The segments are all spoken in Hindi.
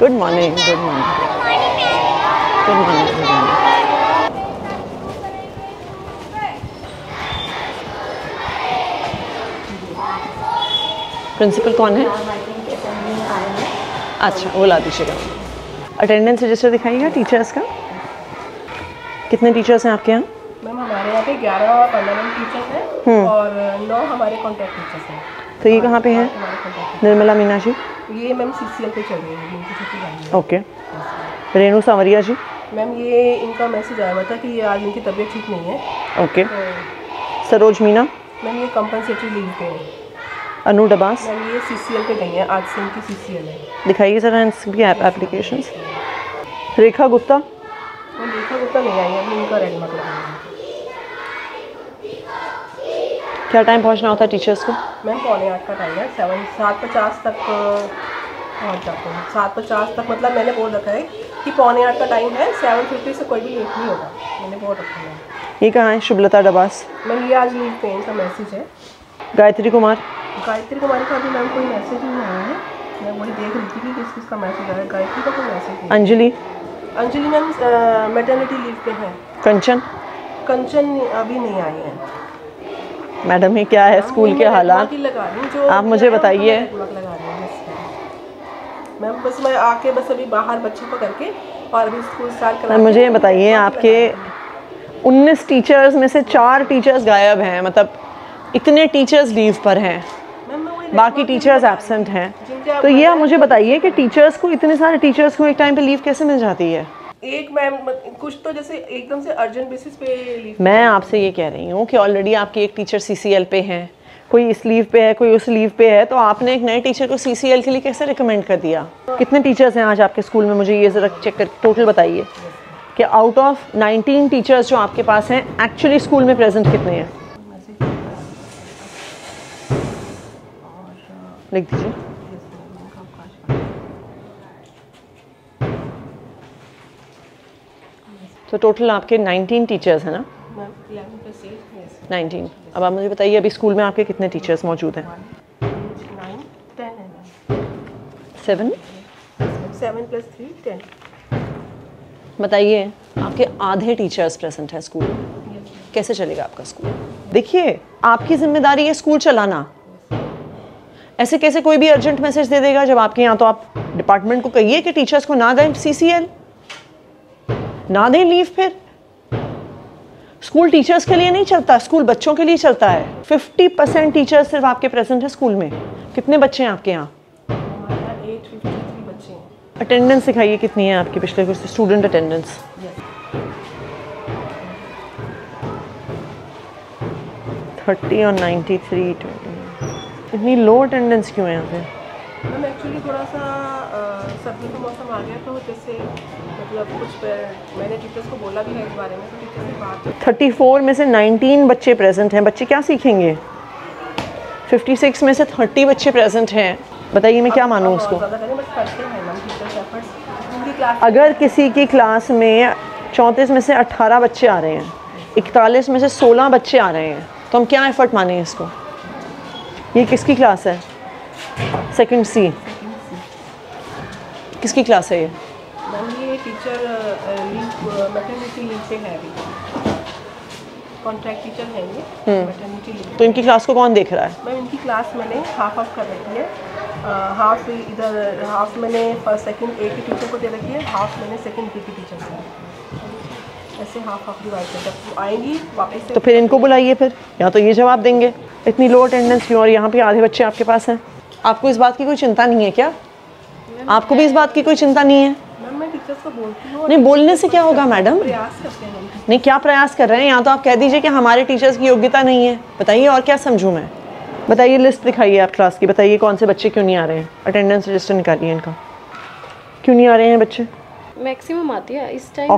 गुड मॉर्निंग प्रिंसिपल कौन है? अच्छा वो ला दीजिएगा। अटेंडेंस रजिस्टर दिखाइएगा टीचर्स का। कितने टीचर्स हैं आपके यहाँ? मैम हमारे यहाँ पे 11 परमानेंट टीचर्स हैं और 9 हमारे कॉन्ट्रैक्ट टीचर्स हैं। तो ये कहाँ पे हैं निर्मला मीना जी? ये मैम सीसीएल पे चल रही है। ओके रेणु सांवरिया जी? मैम ये इनका मैसेज आया हुआ था कि आज इनकी तबीयत ठीक नहीं है। ओके सरोज मीना? मैम ये कंपनसेटरी लीव पे है। अनु डबास? मैम ये सीसीएल पे गई हैं, आज से इनकी सीसीएल है। दिखाइए जरा इनकी एप्लीकेशन। रेखा गुप्ता? मैम रेखा गुप्ता नहीं आई है, इनका रेड मार्क लगा है। क्या टाइम पहुंचना होता है टीचर्स को? मैम 7:45 का टाइम है। 7:50 तक पहुंच जाते हैं। 7:50 तक मतलब मैंने बोल रखा है कि 7:45 का टाइम है। 7:50 से कोई भी लेट नहीं होगा, मैंने बोल रखा है। ये कहाँ है शुभलता डबास? मैम ये आज लीव पेन का मैसेज है। गायत्री कुमार? गायत्री कुमार का अभी मैम कोई मैसेज नहीं आया है। मैं वही देख रही थी कि किस किस का मैसेज आया। गायत्री का कोई मैसेज नहीं। Anjali? Anjali ma'am maternity leave पे है। कंचन? कंचन अभी नहीं आई है। मैडम ये क्या है स्कूल के हालात आप मुझे बताइए। मैम बस मैं आके बस अभी बाहर बच्चों को करके और अभी स्कूल स्टार्ट करवा। मुझे बताइए आपके 19 टीचर्स में से 4 टीचर्स गायब हैं, मतलब इतने टीचर्स लीव पर हैं, बाकी टीचर्स एब्सेंट हैं। तो ये आप मुझे बताइए कि टीचर्स को, इतने सारे टीचर्स को एक टाइम पे लीव कैसे मिल जाती है? एक मैम कुछ तो जैसे एकदम से अर्जेंट बेसिस पे लीव। मैं आपसे ये कह रही हूँ कि ऑलरेडी आपकी एक टीचर सीसीएल पे हैं, कोई इस लीव पे है, कोई उस लीव पे है, तो आपने एक नए टीचर को सीसीएल के लिए कैसे रिकमेंड कर दिया? कितने टीचर्स हैं आज आपके स्कूल में, मुझे ये ज़रा चेक कर टोटल बताइए कि आउट ऑफ 19 टीचर्स जो आपके पास हैं एक्चुअली स्कूल में प्रेजेंट कितने हैं? लिख दीजिए। तो टोटल आपके 19 टीचर्स हैं ना? 19। अब आप मुझे बताइए अभी स्कूल में आपके कितने टीचर्स मौजूद हैं? 7 + 3 10। बताइए आपके आधे टीचर्स प्रेजेंट हैं स्कूल में, कैसे चलेगा आपका स्कूल? देखिए आपकी जिम्मेदारी है स्कूल चलाना, ऐसे कैसे कोई भी अर्जेंट मैसेज दे देगा जब आपके यहाँ? तो आप डिपार्टमेंट को कहिए कि टीचर्स को ना दें सीसीएल, ना दें लीव। फिर स्कूल टीचर्स के लिए नहीं चलता, स्कूल बच्चों के लिए चलता है। 50% टीचर्स सिर्फ आपके प्रेजेंट है स्कूल में। कितने बच्चे हैं आपके यहाँ? 853 बच्चे हैं। अटेंडेंस दिखाइए कितनी है आपकी पिछले कुछ स्टूडेंट अटेंडेंस? yes. 30 और 93। इतनी लो अटेंडेंस क्यों है यहाँ पे? मैम एक्चुअली थोड़ा सा सर्दी का मौसम आ गया तो जैसे मतलब कुछ मैंने टीचर्स को बोला भी है इस बारे में, तो टीचर से बात। 34 में से 19 बच्चे प्रेजेंट हैं, बच्चे क्या सीखेंगे? 56 में से 30 बच्चे प्रेजेंट हैं। बताइए मैं क्या मानूँ उसको? अगर किसी की क्लास में 34 में से 18 बच्चे आ रहे हैं, 41 में से 16 बच्चे आ रहे हैं, तो हम क्या एफर्ट माने इसको? ये किसकी क्लास है? Second C. किसकी क्लास है ये? मैम ये टीचर मैटरनिटी लीव पे है, कॉन्ट्रैक्ट टीचर है ये मैटरनिटी लीव। तो इनकी क्लास को कौन देख रहा है? मैम इनकी क्लास मैंने हाफ ऑफ कर रखी है। हाफ इधर हाफ मैंने सेकंड ए के टीचर को दे रखी है, हाफ मैंने सेकंड बी के टीचर को। ऐसे हाफ ऑफ डिवाइड कर जब आएंगी वापस। तो फिर इनको बुलाइए, फिर या तो ये जवाब देंगे इतनी लो अटेंडेंस क्यों और यहाँ पे आधे बच्चे आपके पास हैं। आपको इस बात की कोई चिंता नहीं है क्या? आपको भी इस बात की कोई चिंता नहीं है? मैं टीचर्स को बोलती हूँ। नहीं बोलने से क्या होगा मैडम? प्रयास करते हैं। नहीं क्या प्रयास कर रहे हैं? यहाँ तो आप कह दीजिए कि हमारे टीचर्स की योग्यता नहीं है। बताइए और क्या समझूँ मैं? बताइए लिस्ट दिखाइए आप क्लास की, बताइए कौन से बच्चे क्यों नहीं आ रहे हैं? अटेंडेंस रजिस्टर निकालिए इनका, क्यों नहीं आ रहे हैं बच्चे? मैक्सिमम आती है इस टाइम।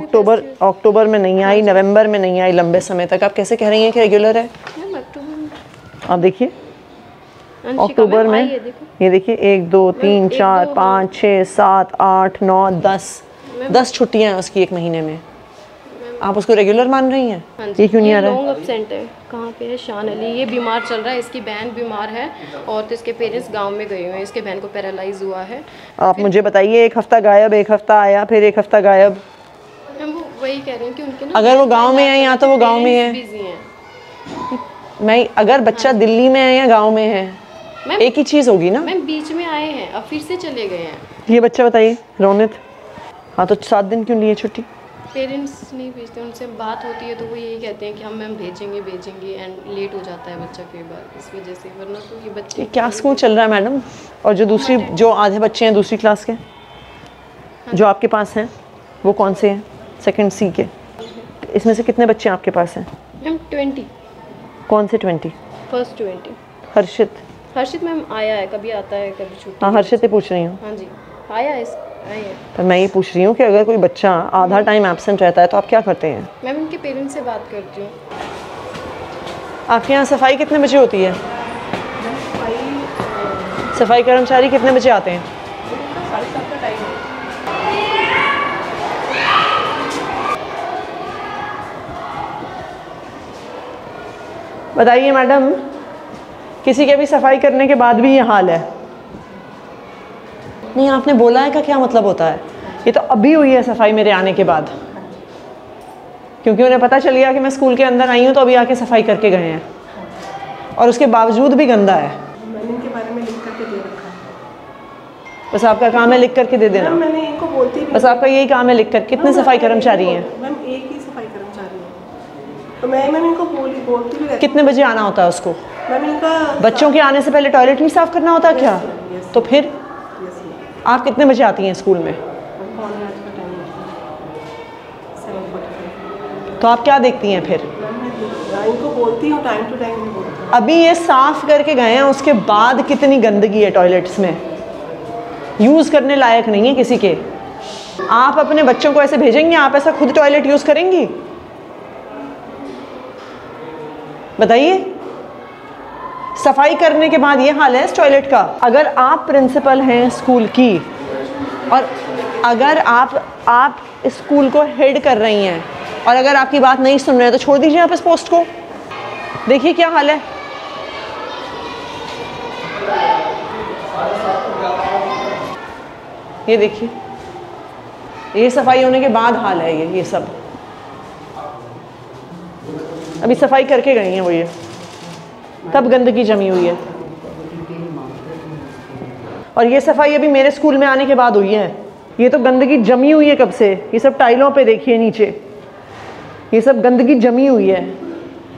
अक्टूबर में नहीं आई, नवम्बर में नहीं आई, लंबे समय तक। आप कैसे कह रही हैं कि रेगुलर है? आप देखिए अक्टूबर में ये देखिए 1 2 3 4 5 6 7 8 9 10 छुट्टियाँ हैं उसकी एक महीने में। आप उसको रेगुलर मान रही हैं? हाँ जी, ये क्यों नहीं आ रहा है? लॉन्ग एब्सेंट है। कहाँ पे है? शान अली। ये बीमार चल रहा है, इसकी बहन बीमार है और तो इसके पेरेंट्स गांव में गए हुए हैं, इसके बहन को पैरालाइज हुआ है। आप मुझे बताइए, एक हफ्ता गायब, एक हफ्ता आया, फिर एक हफ्ता गायब। हम वही कह रहे हैं कि उनके ना अगर वो गाँव में है या तो वो गाँव में है, मैं अगर बच्चा दिल्ली में है या गाँव में है एक ही चीज़ होगी ना। मैम बीच में आए हैं और फिर से चले गए हैं। ये बच्चा बताइए रौनक, हाँ तो 7 दिन क्यों लिए छुट्टी? पेरेंट्स नहीं भेजते, उनसे बात होती है तो वो यही कहते हैं कि हम मैम भेजेंगे भेजेंगे एंड लेट हो जाता है बच्चा कई बार इस वजह से, वरना तो ये बच्चे ये क्या स्कूल चल रहा है मैडम? और जो दूसरी जो आधे बच्चे हैं दूसरी क्लास के, हाँ। जो आपके पास हैं वो कौन से हैं? 2C के। इसमें से कितने बच्चे आपके पास हैं मैम? 20। कौन से 20? फर्स्ट 20। हर्षित? हर्षित मैम आया है, कभी आता है कभी छुट्टी। हाँ हर्षित से पूछ रही हूँ। हाँ जी आया है, पर मैं ये पूछ रही हूँ कि अगर कोई बच्चा आधा टाइम एब्सेंट रहता है तो आप क्या करते हैं? मैम इनके पेरेंट्स से बात करती हूँ। आपके यहाँ सफाई कितने बजे होती है? सफाई कर्मचारी कितने बजे आते हैं? 7:30 का टाइम है। बताइए मैडम, किसी के भी सफाई करने के बाद भी ये हाल है? नहीं, आपने बोला है का क्या मतलब होता है? ये तो अभी हुई है सफाई मेरे आने के बाद, क्योंकि उन्हें पता चल गया कि मैं स्कूल के अंदर आई हूँ तो अभी आके सफाई करके गए हैं, और उसके बावजूद भी गंदा है। मैंने इनके बारे में लिख करके दे रखा है। बस आपका काम है लिख करके दे देना। मैंने इनको बोलती भी बस आपका यही काम है लिख करके। कितने सफाई कर्मचारी हैं? मैम एक ही सफाई कर्मचारी है तो मैम इनको बोलती भी। कितने बजे आना होता है उसको? मैम इनका बच्चों के आने से पहले टॉयलेट नहीं साफ करना होता क्या? तो फिर आप कितने बजे आती हैं स्कूल में? तो आप क्या देखती हैं फिर? इनको बोलती हूं टाइम टू टाइम। अभी ये साफ करके गए हैं, उसके बाद कितनी गंदगी है टॉयलेट्स में, यूज़ करने लायक नहीं है किसी के। आप अपने बच्चों को ऐसे भेजेंगे? आप ऐसा खुद टॉयलेट यूज़ करेंगी? बताइए, सफाई करने के बाद ये हाल है इस टॉयलेट का। अगर आप प्रिंसिपल हैं स्कूल की और अगर आप इस स्कूल को हेड कर रही हैं और अगर आपकी बात नहीं सुन रहे हैं तो छोड़ दीजिए आप इस पोस्ट को। देखिए क्या हाल है। ये देखिए, ये सफाई होने के बाद हाल है ये सब। अभी सफाई करके गई हैं वो, ये तब गंदगी जमी हुई है। और ये सफाई अभी मेरे स्कूल में आने के बाद हुई है। ये तो गंदगी जमी हुई है कब से, ये सब टाइलों पे देखिए नीचे, ये सब गंदगी जमी हुई है।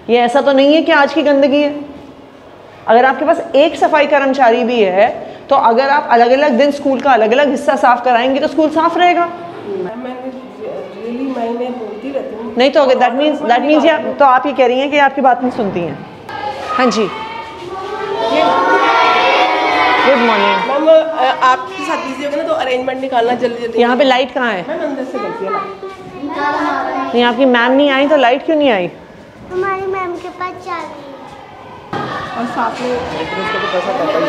ये ऐसा तो नहीं है कि आज की गंदगी है। अगर आपके पास एक सफाई कर्मचारी भी है तो अगर आप अलग अलग दिन स्कूल का अलग अलग हिस्सा साफ कराएंगे तो स्कूल साफ रहेगा। नहीं तो अगर दैट मीन्स या तो आप ये कह रही हैं कि आपकी बात नहीं सुनती हैं। हाँ जी, गुड मॉर्निंग मैम। आपके साथ बिजी हो गए ना तो अरेंजमेंट निकालना जल्दी जल्दी। यहाँ पे लाइट कहाँ है? मैम अंदर से गलती है ना। नहीं, आपकी मैम नहीं आई तो लाइट क्यों नहीं आई? हमारी मैम के पास चाबी है। और साथ में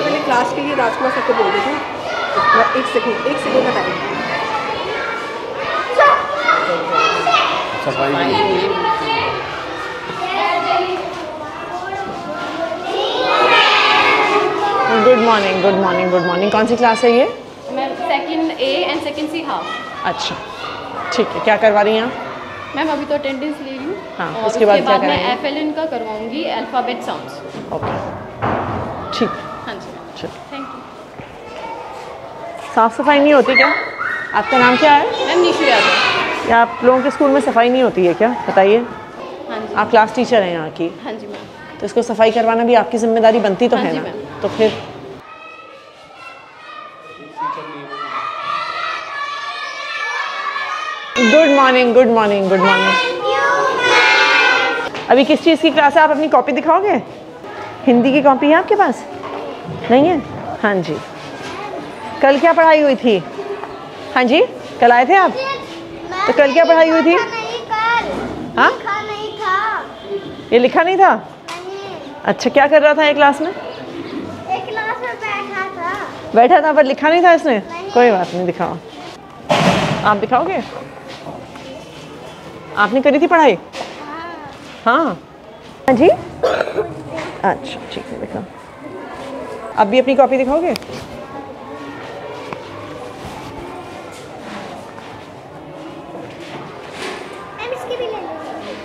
मैंने क्लास के लिए राजकुमार सबको बोल दी थी। 1 सेकंड का टाइम। Good morning. कौन सी क्लास है ये? Ma'am 2A and 2C half. अच्छा ठीक है, क्या करवा रही हैं आप? मैम अभी तो अटेंडेंस ले रही हूँ। हाँ, उसके बाद मैं FLN का करवाऊँगी, अल्फ़ाबेट साउंड्स। ओके ठीक। हाँ जी ठीक, थैंक यू। साफ़ सफाई नहीं होती क्या? आपका नाम क्या है? मैम निशु यादव। या आप लोगों के स्कूल में सफाई नहीं होती है क्या? बताइए। हाँ जी, आप क्लास टीचर हैं यहाँ की। हाँ जी मैम। तो इसको सफाई करवाना भी आपकी जिम्मेदारी बनती तो है ना? तो फिर गुड मॉर्निंग। अभी किस चीज़ की क्लास है? आप अपनी कॉपी दिखाओगे? हिंदी की कॉपी है आपके पास? नहीं है। हाँ जी, कल क्या पढ़ाई हुई थी? हाँ जी, कल आए थे आप तो कल क्या पढ़ाई हुई थी? हाँ, ये लिखा नहीं था। अच्छा, क्या कर रहा था ये क्लास में? बैठा था पर लिखा नहीं था इसने। कोई बात नहीं, दिखाओ आप। दिखाओगे? आपने करी थी पढ़ाई? हाँ जी, अच्छा ठीक है बेटा। आप भी अपनी कॉपी दिखाओगे?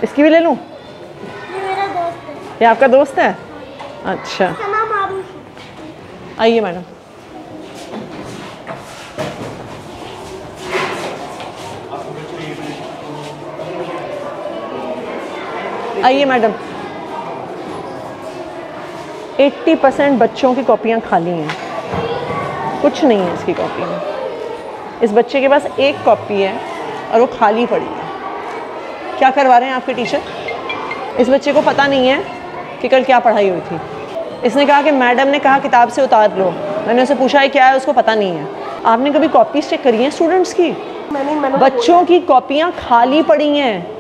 इसकी भी ले लूँ? मेरा दोस्त है। ये आपका दोस्त है? अच्छा, आइए मैडम। आइए मैडम, 80% बच्चों की कॉपियाँ खाली हैं, कुछ नहीं है इसकी कॉपी में। इस बच्चे के पास एक कॉपी है और वो खाली पड़ी है। क्या करवा रहे हैं आपके टीचर? इस बच्चे को पता नहीं है कि कल क्या पढ़ाई हुई थी। इसने कहा कि मैडम ने कहा किताब से उतार लो, मैंने उसे पूछा है क्या है, उसको पता नहीं है। आपने कभी कॉपीज चेक करी हैं स्टूडेंट्स की? बच्चों की कॉपियाँ खाली पड़ी हैं,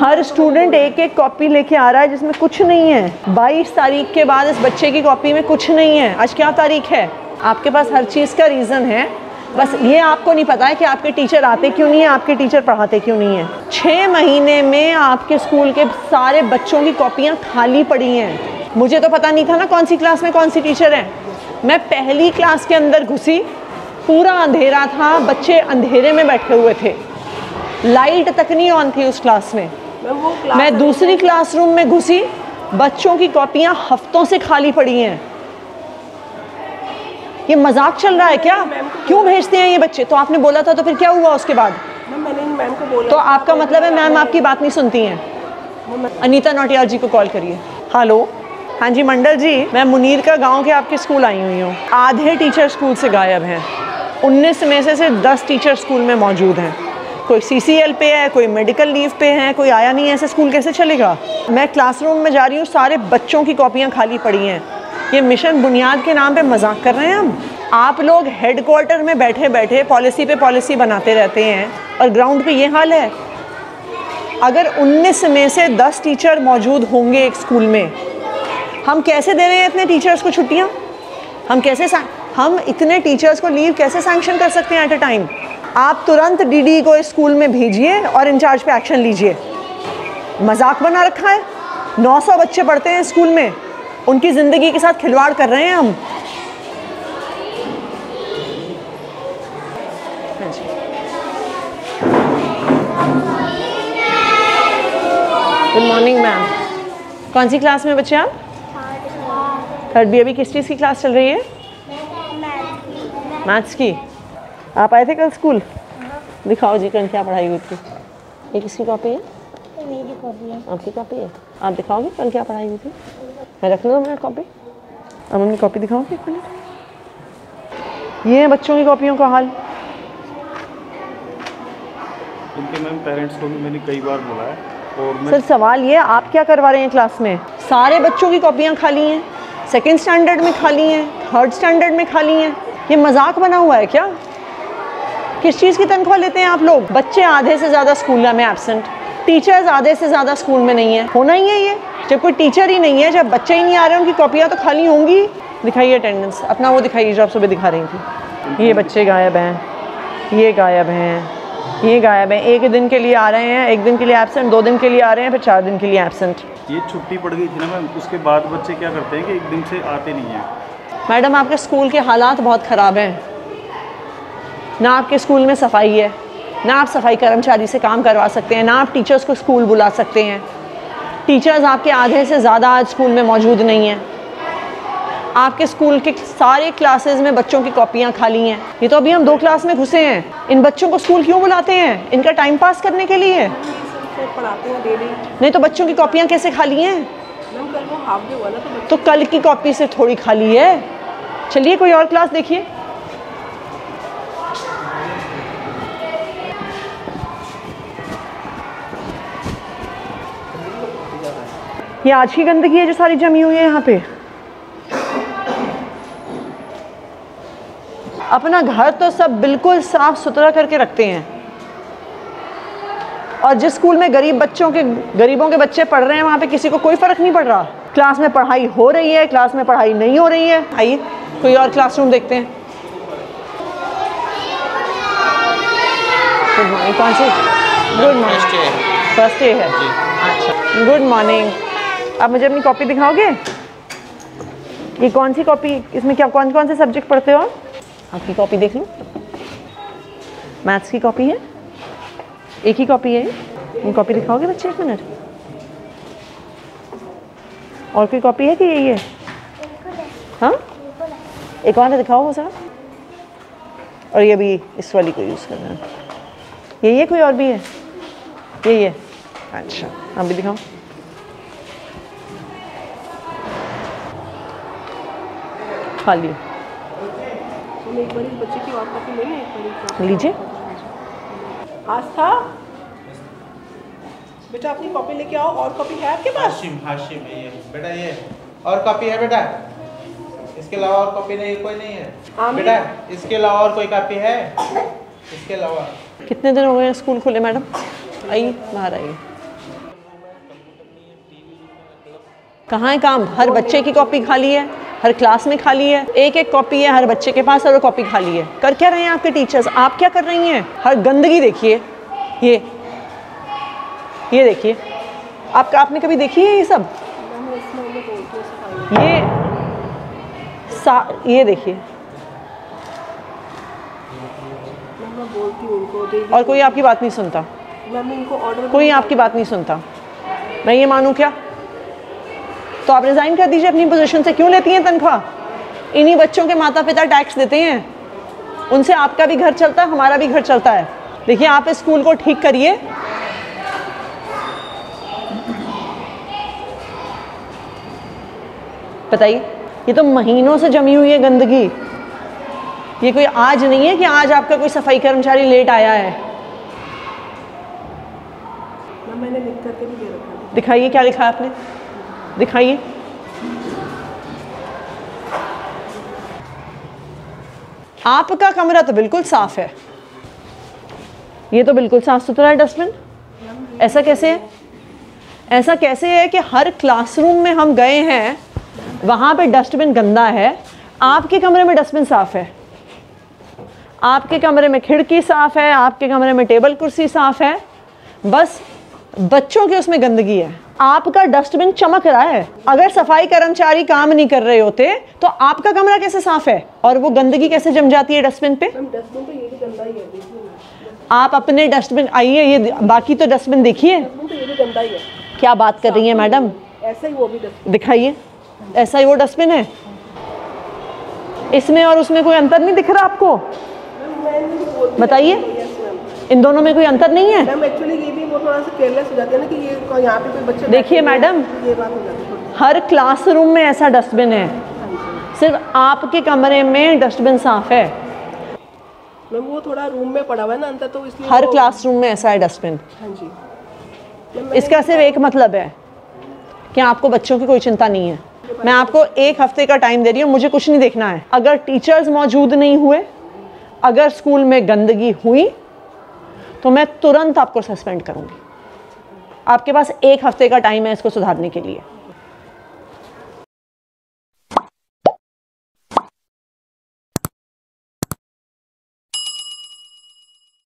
हर स्टूडेंट एक एक कॉपी लेके आ रहा है जिसमें कुछ नहीं है। 22 तारीख के बाद इस बच्चे की कॉपी में कुछ नहीं है। आज क्या तारीख है? आपके पास हर चीज़ का रीज़न है, बस ये आपको नहीं पता है कि आपके टीचर आते क्यों नहीं है, आपके टीचर पढ़ाते क्यों नहीं है। 6 महीने में आपके स्कूल के सारे बच्चों की कॉपियाँ खाली पड़ी हैं। मुझे तो पता नहीं था ना कौन सी क्लास में कौन सी टीचर है। मैं पहली क्लास के अंदर घुसी, पूरा अंधेरा था, बच्चे अंधेरे में बैठे हुए थे, लाइट तक नहीं ऑन थी उस क्लास में। मैं दूसरी क्लासरूम में घुसी, बच्चों की कॉपियां हफ्तों से खाली पड़ी हैं। ये मजाक चल रहा है क्या? क्यों भेजते हैं ये बच्चे? तो आपने बोला था, तो फिर क्या हुआ उसके बाद? मैंने मैम को बोला। तो आपका मतलब है मैम आपकी बात नहीं सुनती हैं? अनीता नौटियाल जी को कॉल करिए। हेलो, हाँ जी मंडल जी, मैं मुनीरका गाँव के आपके स्कूल आई हुई हूँ। आधे टीचर स्कूल से गायब हैं, 19 में से सिर्फ 10 टीचर स्कूल में मौजूद हैं। कोई CCL पे है, कोई मेडिकल लीव पे है, कोई आया नहीं है। ऐसे स्कूल कैसे चलेगा? मैं क्लासरूम में जा रही हूँ, सारे बच्चों की कॉपियाँ खाली पड़ी हैं। ये मिशन बुनियाद के नाम पे मजाक कर रहे हैं हम। आप लोग हेडक्वार्टर में बैठे बैठे पॉलिसी पे पॉलिसी बनाते रहते हैं और ग्राउंड पे ये हाल है। अगर 19 में से 10 टीचर मौजूद होंगे एक स्कूल में, हम कैसे दे रहे हैं इतने टीचर्स को छुट्टियाँ? हम इतने टीचर्स को लीव कैसे सैंक्शन कर सकते हैं एट अ टाइम? आप तुरंत DD को इस स्कूल में भेजिए और इंचार्ज पे एक्शन लीजिए। मजाक बना रखा है। 900 बच्चे पढ़ते हैं स्कूल में, उनकी ज़िंदगी के साथ खिलवाड़ कर रहे हैं हम। Good morning ma'am. कौन सी क्लास में बच्चे आप? 3rd B। अभी किस चीज़ की क्लास चल रही है? मैथ्स की। आप आए थे कल स्कूल? दिखाओ जी कल क्या पढ़ाई हुई थी। ये किसकी कॉपी है? मेरी कॉपी है। आपकी कॉपी है? आप दिखाओगे कल क्या पढ़ाई हुई थी? मैं रख लूँ मेरा कॉपी। अब मम्मी कॉपी दिखाओगे एक मिनट। ये है बच्चों की कॉपियों का हाल। उनके मैम पेरेंट्स को भी मैंने कई बार बोला है। और सर सवाल ये, आप क्या करवा रहे हैं क्लास में? सारे बच्चों की कॉपियाँ खाली हैं, 2nd स्टैंडर्ड में खाली हैं, 3rd स्टैंडर्ड में खाली हैं। ये मजाक बना हुआ है क्या? किस चीज़ की तनख्वाह लेते हैं आप लोग? बच्चे आधे से ज़्यादा स्कूल में एब्सेंट, टीचर्स आधे से ज़्यादा स्कूल में नहीं है। होना ही है ये, जब कोई टीचर ही नहीं है, जब बच्चे ही नहीं आ रहे, उनकी कॉपियाँ तो खाली होंगी। दिखाइए अटेंडेंस अपना, वो दिखाइए जो आप सुबह दिखा रही थी। ये बच्चे गायब हैं, ये गायब हैं, ये गायब हैं। एक दिन के लिए आ रहे हैं, एक दिन के लिए एबसेंट, 2 दिन के लिए आ रहे हैं, फिर 4 दिन के लिए एबसेंट। ये छुट्टी पड़ गई थी ना मैम, उसके बाद बच्चे क्या करते हैं कि एक दिन से आते नहीं हैं। मैडम आपके स्कूल के हालात बहुत ख़राब हैं। ना आपके स्कूल में सफाई है, ना आप सफाई कर्मचारी से काम करवा सकते हैं, ना आप टीचर्स को स्कूल बुला सकते हैं। टीचर्स आपके आधे से ज़्यादा आज स्कूल में मौजूद नहीं हैं। आपके स्कूल के सारे क्लासेस में बच्चों की कॉपियाँ खाली हैं। ये तो अभी हम 2 क्लास में घुसे हैं। इन बच्चों को स्कूल क्यों बुलाते हैं? इनका टाइम पास करने के लिए पढ़ाते हैं डेली। नहीं तो बच्चों की कॉपियाँ कैसे खाली हैं? तो कल की कॉपी से थोड़ी खाली है। चलिए कोई और क्लास देखिए। ये आज की गंदगी है जो सारी जमी हुई है यहाँ पे। अपना घर तो सब बिल्कुल साफ सुथरा करके रखते हैं, और जिस स्कूल में गरीबों के बच्चे पढ़ रहे हैं वहाँ पे किसी को कोई फर्क नहीं पड़ रहा। क्लास में पढ़ाई हो रही है, क्लास में पढ़ाई नहीं हो रही है। आइए कोई और क्लासरूम देखते हैं। कौन सी गुड मॉर्निंग, फर्स्ट डे है। अच्छा, गुड मॉर्निंग। आप मुझे अपनी कॉपी दिखाओगे? ये कौन सी कॉपी, इसमें क्या कौन कौन से सब्जेक्ट पढ़ते हो? आपकी कॉपी देख लूँ। मैथ्स की कॉपी है, एक ही कॉपी है। ये कॉपी दिखाओगे बच्चे? एक मिनट, और कोई कॉपी है कि यही है? हाँ, एक और दिखाओ वो साहब। और ये भी इस वाली को यूज़ करना है। यही है कोई और भी है? यही है। अच्छा, आप भी दिखाओ। खाली लीजिए। आस्था बेटा, अपनी कॉपी लेके आओ। और कॉपी है आपके पास? हाशिम है ये बेटा, ये और कॉपी है बेटा, इसके अलावा और कॉपी नहीं, कोई नहीं है बेटा। इसके अलावा और कोई कॉपी है? इसके अलावा कितने दिन हो गए स्कूल खुले? मैडम आइए, बाहर आइए। कहाँ है काम? हर बच्चे की कॉपी खाली है, हर क्लास में खाली है, एक एक कॉपी है हर बच्चे के पास और वो कॉपी खाली है। कर क्या रहे हैं आपके टीचर्स? आप क्या कर रही हैं? हर गंदगी देखिए, ये देखिए। आपने कभी देखी है ये सब? ये देखिए। और कोई आपकी बात नहीं सुनता? कोई आपकी बात नहीं सुनता? मैं ये मानूं क्या? तो आप रिज़ाइन कर दीजिए अपनी पोजीशन से। क्यों लेती हैं तनख्वाह? इन्हीं बच्चों के माता पिता टैक्स देते हैं, उनसे आपका भी घर चलता है, हमारा भी घर चलता है। देखिए, आप इस स्कूल को ठीक करिए। बताइए, ये तो महीनों से जमी हुई है गंदगी। ये कोई आज नहीं है कि आज आपका कोई सफाई कर्मचारी लेट आया है। मैंने लिख करके भी दे रखा है। दिखाइए क्या लिखा है आपने, दिखाइए। आपका कमरा तो बिल्कुल साफ है, ये तो बिल्कुल साफ सुथरा है डस्टबिन। ऐसा कैसे है? ऐसा कैसे है कि हर क्लासरूम में हम गए हैं, वहाँ पे डस्टबिन गंदा है, आपके कमरे में डस्टबिन साफ़ है? आपके कमरे में खिड़की साफ़ है, आपके कमरे में टेबल कुर्सी साफ़ है, बस बच्चों के उसमें गंदगी है। आपका डस्टबिन चमक रहा है। अगर सफाई कर्मचारी काम नहीं कर रहे होते तो आपका कमरा कैसे साफ़ है और वो गंदगी कैसे जम जाती है डस्टबिन पे? डस्टबिन तो ये भी गंदा ही है। आप अपने डस्टबिन आइए, ये बाकी तो डस्टबिन देखिए। क्या बात कर रही है मैडम, ऐसा ही वो भी दिखाइए। ऐसा ही वो डस्टबिन है, इसमें और उसमें कोई अंतर नहीं दिख रहा आपको? बताइए, इन दोनों में कोई अंतर नहीं है? मैम एक्चुअली ये भी वो थोड़ा सा केयरलेस हो जाते हैं ना, कि ये यहाँ पे कोई बच्चा। देखिए मैडम, ये बात हो जाती है। हर क्लासरूम में ऐसा डस्टबिन है, सिर्फ आपके कमरे में डस्टबिन साफ है। मैम वो थोड़ा रूम में पड़ा हुआ है ना अंतर, तो इसलिए हर क्लासरूम में ऐसा है डस्टबिन। हाँ जी, इसका सिर्फ एक मतलब है कि आपको बच्चों की कोई चिंता नहीं है। मैं आपको एक हफ्ते का टाइम दे रही हूँ, मुझे कुछ नहीं देखना है। अगर टीचर्स मौजूद नहीं हुए, अगर स्कूल में गंदगी हुई, तो मैं तुरंत आपको सस्पेंड करूँगी। आपके पास एक हफ्ते का टाइम है इसको सुधारने के लिए।